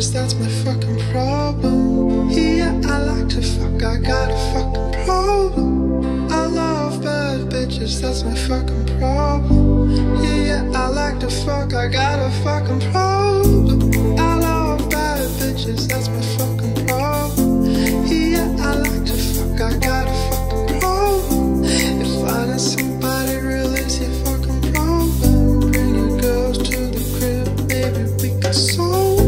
cause that's my fucking problem. Yeah, I like to fuck, I got a fucking problem. I love bad bitches, that's my fucking problem. Yeah, I like to fuck, I got a fucking problem. I love bad bitches, that's my fucking problem. Yeah, I like to fuck, I got a fucking problem. If I let somebody realize your fucking problem, bring your girls to the crib, baby, we can solve.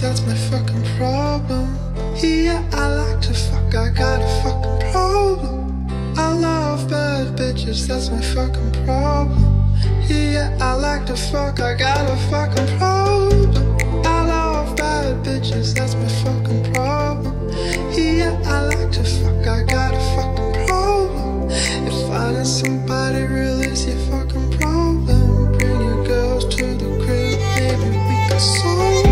That's my fucking problem. Yeah, I like to fuck, I got a fucking problem. I love bad bitches, that's my fucking problem. Yeah, I like to fuck, I got a fucking problem. I love bad bitches, that's my fucking problem. Yeah, I like to fuck, I got a fucking problem. If I let somebody release your fucking problem, bring your girls to the crib, baby, we can solve.